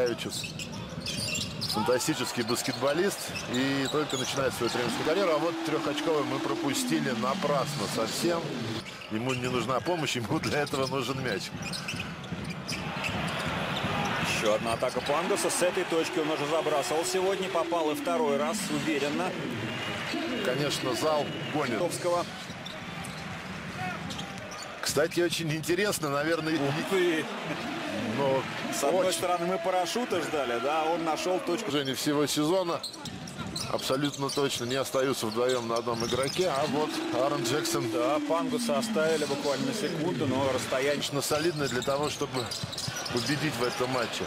Маркевичус. Фантастический баскетболист. И только начинает свою тренерскую карьеру. А вот трехочковый мы пропустили напрасно совсем. Ему не нужна помощь, ему для этого нужен мяч. Еще одна атака Пангоса. С этой точки он уже забрасывал сегодня. Попал и второй раз уверенно. Конечно, зал гонит. Кстати, очень интересно, наверное... Но с одной стороны мы парашюта ждали, да, он нашел точку. Уже не всего сезона абсолютно точно не остаются вдвоем на одном игроке. А вот Аарон Джексон. Да, Пангоса оставили буквально на секунду, но расстояние... Конечно, солидное для того, чтобы победить в этом матче.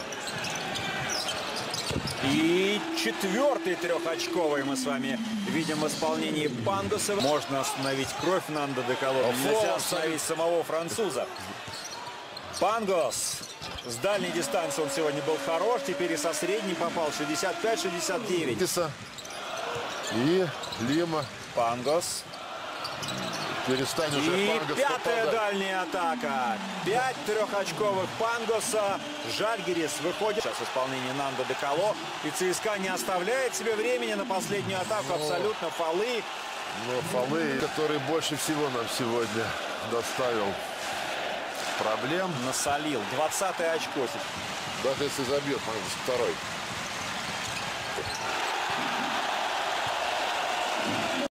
И четвертый трехочковый мы с вами видим в исполнении Пангоса. Можно остановить кровь Нандо Деколо. Нельзя остановить самого француза. Пангос. С дальней дистанции он сегодня был хорош. Теперь и со средней попал. 65-69. И Лима. Пангос. Перестань уже, Пангос. И пятая дальняя атака. 5 трехочковых Пангоса. Зальгирис выходит. Сейчас исполнение Нандо Деколо. И ЦСКА не оставляет себе времени на последнюю атаку. Абсолютно фолы. Но фолы, который больше всего нам сегодня доставил проблем. Насолил. 20-е очко. Даже если забьет, может быть, второй.